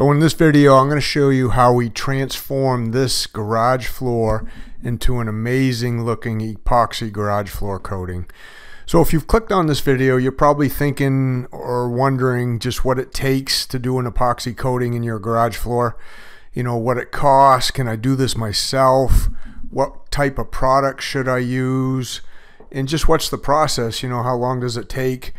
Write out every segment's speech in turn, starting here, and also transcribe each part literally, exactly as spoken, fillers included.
So in this video, I'm going to show you how we transform this garage floor into an amazing looking epoxy garage floor coating. So if you've clicked on this video, you're probably thinking or wondering just what it takes to do an epoxy coating in your garage floor. You know, what it costs, can I do this myself, what type of product should I use, and just what's the process, you know, how long does it take?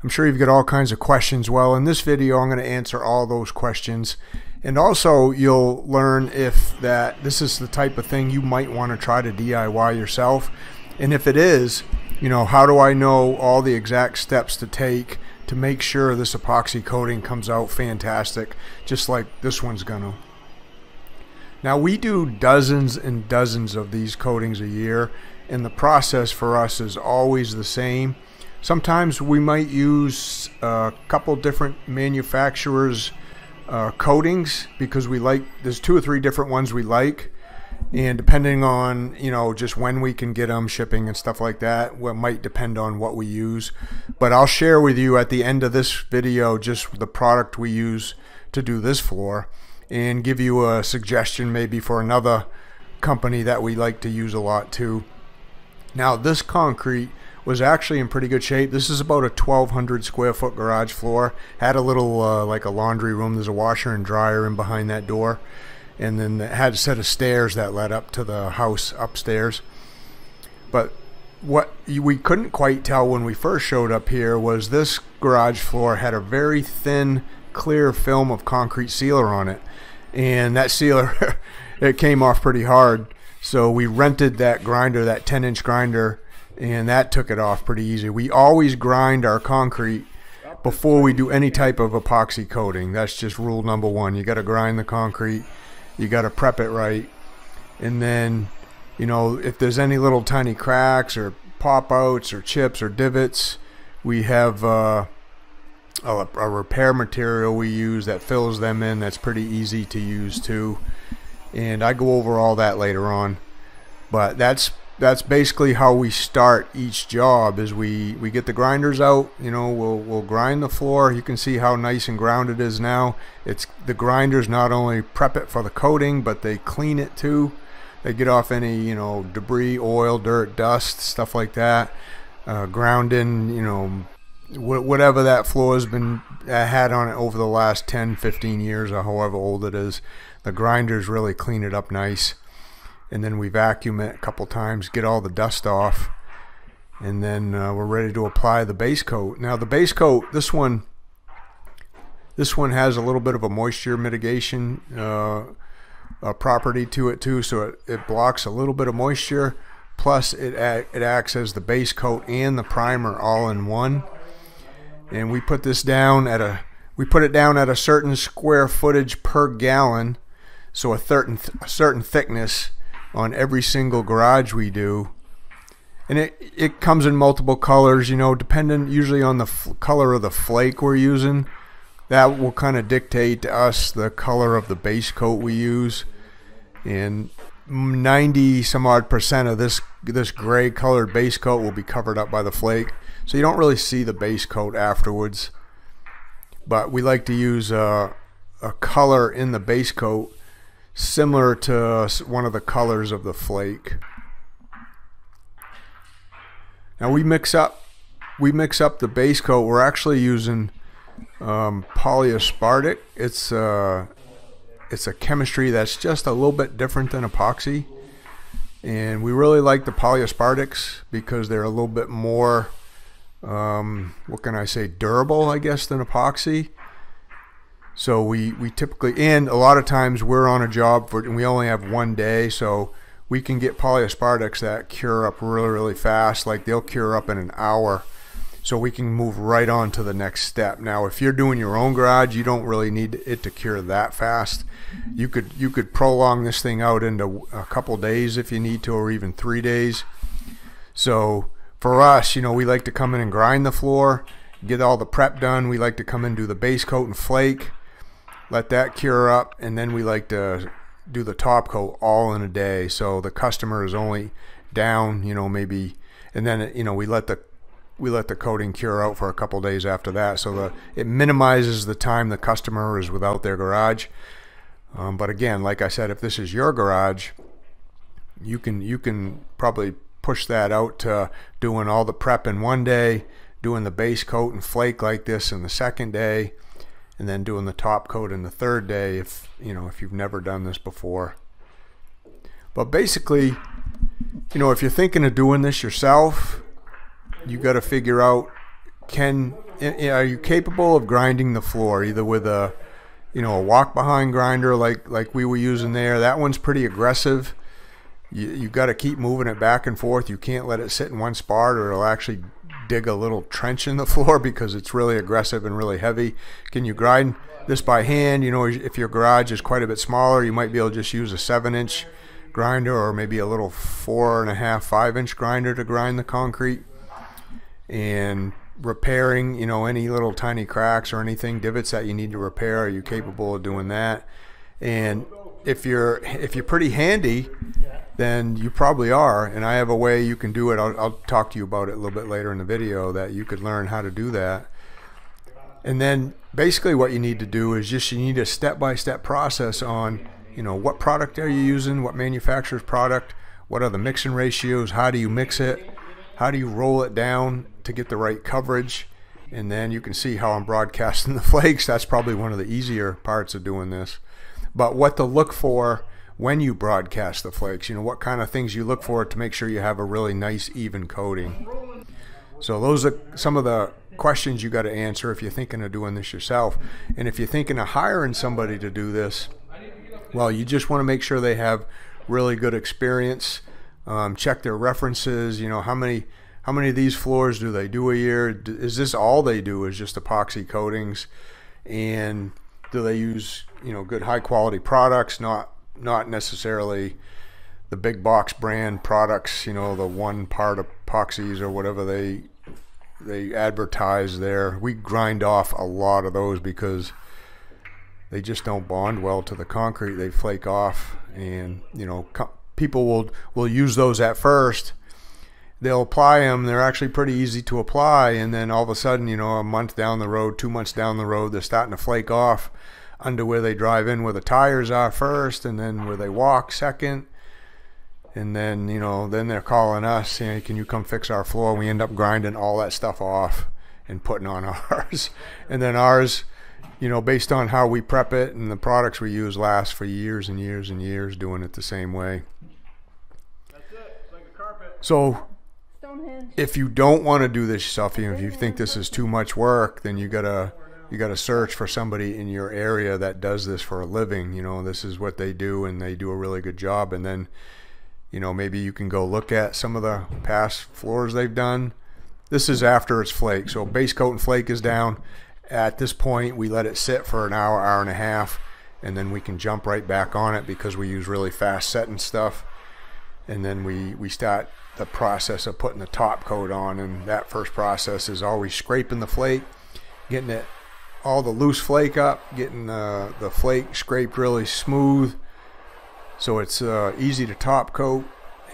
I'm sure you've got all kinds of questions. Well, in this video, I'm going to answer all those questions. And also, you'll learn if that this is the type of thing you might want to try to D I Y yourself. And if it is, you know, how do I know all the exact steps to take to make sure this epoxy coating comes out fantastic, just like this one's going to. Now, we do dozens and dozens of these coatings a year, and the process for us is always the same. Sometimes we might use a couple different manufacturers' uh, coatings because we like, there's two or three different ones we like, and depending on, you know, just when we can get them, shipping and stuff like that, well, it might depend on what we use. But I'll share with you at the end of this video just the product we use to do this floor and give you a suggestion maybe for another company that we like to use a lot too. Now, this concrete was actually in pretty good shape. This is about a twelve hundred square foot garage floor. Had a little uh, like a laundry room. There's a washer and dryer in behind that door, and then it had a set of stairs that led up to the house upstairs. But what we couldn't quite tell when we first showed up here was this garage floor had a very thin clear film of concrete sealer on it, and that sealer it came off pretty hard. So we rented that grinder, that ten inch grinder, and that took it off pretty easy. We always grind our concrete before we do any type of epoxy coating. That's just rule number one. You got to grind the concrete, you got to prep it right, and then, you know, if there's any little tiny cracks or pop outs or chips or divots, we have uh, a, a repair material we use that fills them in. That's pretty easy to use too, and I go over all that later on. But that's That's basically how we start each job. Is we, we get the grinders out, you know, we'll, we'll grind the floor. You can see how nice and ground it is now. It's the grinders not only prep it for the coating, but they clean it too. They get off any, you know, debris, oil, dirt, dust, stuff like that. Uh, ground in, you know, wh whatever that floor has been uh, had on it over the last ten, fifteen years, or however old it is. The grinders really clean it up nice. And then we vacuum it a couple times, get all the dust off, and then uh, we're ready to apply the base coat. Now the base coat, this one, this one has a little bit of a moisture mitigation uh, uh, property to it too, so it, it blocks a little bit of moisture. Plus, it it acts as the base coat and the primer all in one. And we put this down at a we put it down at a certain square footage per gallon, so a certain a certain thickness on every single garage we do. And it it comes in multiple colors, you know, depending usually on the f color of the flake we're using. That will kind of dictate to us the color of the base coat we use. And ninety some odd percent of this this gray colored base coat will be covered up by the flake, so you don't really see the base coat afterwards. But we like to use a, a color in the base coat similar to one of the colors of the flake. Now we mix up we mix up the base coat. We're actually using um, polyaspartic. It's uh, it's a chemistry that's just a little bit different than epoxy, and we really like the polyaspartics because they're a little bit more um, what can I say, durable, I guess, than epoxy. So we, we typically, and a lot of times we're on a job for, and we only have one day, so we can get polyaspartics that cure up really, really fast. Like they'll cure up in an hour, so we can move right on to the next step. Now, if you're doing your own garage, you don't really need it to cure that fast. You could, you could prolong this thing out into a couple days if you need to, or even three days. So for us, you know, we like to come in and grind the floor, get all the prep done. We like to come in, do the base coat and flake, let that cure up, and then we like to do the top coat all in a day. So the customer is only down, you know, maybe, and then, you know, we let the we let the coating cure out for a couple days after that, so the, it minimizes the time the customer is without their garage. Um, but again, like I said, if this is your garage, you can you can probably push that out to doing all the prep in one day, doing the base coat and flake like this in the second day, and then doing the top coat in the third day if you know if you've never done this before. But basically, you know, if you're thinking of doing this yourself, you got to figure out, can are you capable of grinding the floor either with a you know a walk behind grinder like like we were using there? That one's pretty aggressive. You you got to keep moving it back and forth. You can't let it sit in one spot or it'll actually dig a little trench in the floor because it's really aggressive and really heavy. Can you grind this by hand? You know, if your garage is quite a bit smaller, you might be able to just use a seven inch grinder or maybe a little four and a half, five inch grinder to grind the concrete. And repairing, you know, any little tiny cracks or anything, divots that you need to repair, are you capable of doing that? And if you're if you're pretty handy, then you probably are. And I have a way you can do it. I'll, I'll talk to you about it a little bit later in the video, that you could learn how to do that. And then basically what you need to do is just you need a step-by-step process on, you know, what product are you using, what manufacturer's product, what are the mixing ratios, how do you mix it, how do you roll it down to get the right coverage. And then you can see how I'm broadcasting the flakes. That's probably one of the easier parts of doing this. But what to look for when you broadcast the flakes, you know, what kind of things you look for to make sure you have a really nice even coating. So those are some of the questions you got to answer if you're thinking of doing this yourself. And if you're thinking of hiring somebody to do this, well, you just want to make sure they have really good experience. Um, check their references. You know, how many how many of these floors do they do a year? Is this all they do, is just epoxy coatings? And do they use, you know, good high quality products, not not necessarily the big box brand products, you know, the one part epoxies or whatever they they advertise there. We grind off a lot of those because they just don't bond well to the concrete. They flake off, and you know, people will will use those at first. They'll apply them. They're actually pretty easy to apply, and then all of a sudden, you know, a month down the road, two months down the road, they're starting to flake off under where they drive in, where the tires are first, and then where they walk second. And then, you know, then they're calling us, hey, can you come fix our floor? We end up grinding all that stuff off and putting on ours. And then ours, you know, based on how we prep it and the products we use, last for years and years and years doing it the same way. That's it. It's like a carpet. So if you don't want to do this yourself, even if you think this is too much work, then you gotta you gotta search for somebody in your area that does this for a living. You know, this is what they do, and they do a really good job. And then, you know, maybe you can go look at some of the past floors they've done. This is after it's flaked, so base coat and flake is down. At this point, we let it sit for an hour, hour and a half, and then we can jump right back on it because we use really fast setting stuff. And then we, we start the process of putting the top coat on, and that first process is always scraping the flake, getting it all the loose flake up, getting the, the flake scraped really smooth so it's uh, easy to top coat.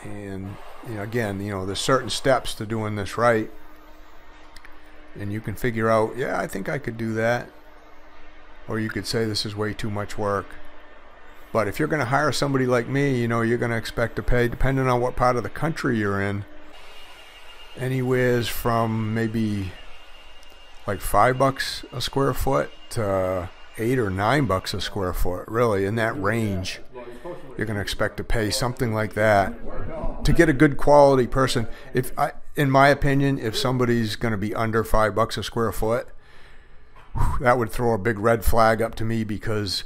And you know, again, you know, there's certain steps to doing this right. And you can figure out, yeah, I think I could do that. Or you could say this is way too much work. But if you're going to hire somebody like me, you know, you're going to expect to pay, depending on what part of the country you're in, anywhere from maybe like five bucks a square foot to eight or nine bucks a square foot, really, in that range. You're going to expect to pay something like that to get a good quality person. If I, in my opinion, if somebody's going to be under five bucks a square foot, that would throw a big red flag up to me because,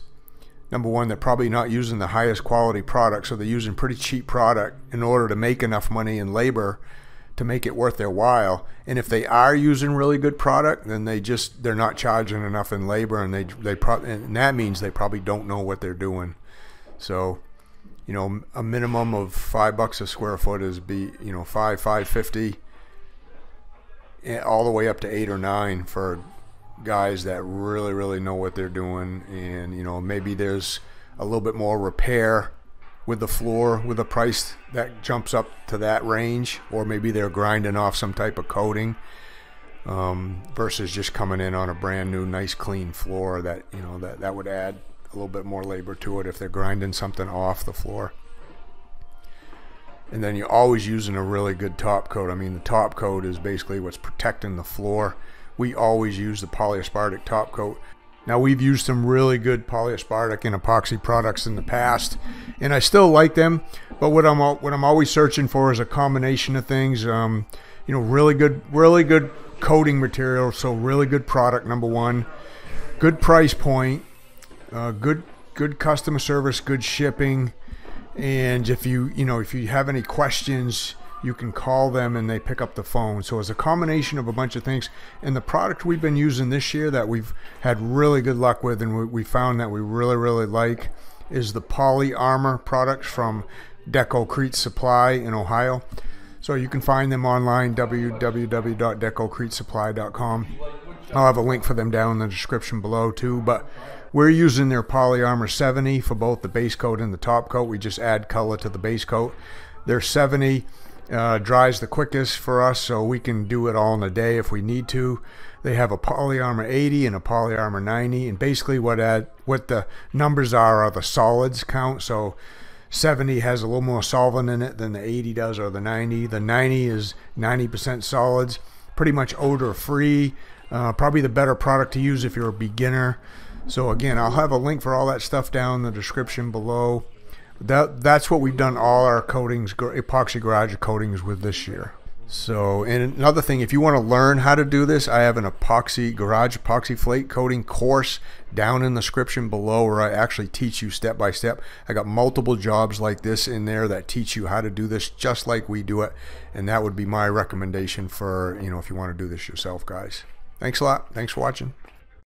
number one, they're probably not using the highest quality product, so they're using pretty cheap product in order to make enough money in labor to make it worth their while. And if they are using really good product, then they just they're not charging enough in labor, and they they probably and that means they probably don't know what they're doing. So, you know, a minimum of five bucks a square foot is be you know five five fifty, all the way up to eight or nine for guys that really really know what they're doing. And you know, maybe there's a little bit more repair with the floor with a price that jumps up to that range, or maybe they're grinding off some type of coating um, versus just coming in on a brand new, nice, clean floor. That you know that that would add a little bit more labor to it if they're grinding something off the floor. And then you're always using a really good top coat. I mean, the top coat is basically what's protecting the floor. We always use the polyaspartic top coat. Now, we've used some really good polyaspartic and epoxy products in the past, and I still like them, but what I'm what I'm always searching for is a combination of things. Um, you know, really good really good coating material, so really good product, number one, good price point, uh, good good customer service, good shipping. And if you you know if you have any questions, you can call them and they pick up the phone. So it's a combination of a bunch of things, and the product we've been using this year that we've had really good luck with, and we, we found that we really really like, is the Poly Armor products from Deco-Crete Supply in Ohio. So you can find them online, w w w dot deco crete supply dot com. I'll have a link for them down in the description below too, but we're using their Poly Armor seventy for both the base coat and the top coat. We just add color to the base coat. Their seventy uh, dries the quickest for us, so we can do it all in a day if we need to. They have a Poly Armor eighty and a Poly Armor ninety, and basically what add, what the numbers are are the solids count. So seventy has a little more solvent in it than the eighty does, or the ninety. The ninety is ninety percent solids, pretty much odor free. Uh, probably the better product to use if you're a beginner. So again, I'll have a link for all that stuff down in the description below. That that's what we've done all our coatings, epoxy garage coatings, with this year. So, and another thing, if you want to learn how to do this, I have an epoxy garage epoxy flake coating course down in the description below, where I actually teach you step by step. I got multiple jobs like this in there that teach you how to do this just like we do it, and that would be my recommendation for, you know, if you want to do this yourself, guys. Thanks a lot. Thanks for watching.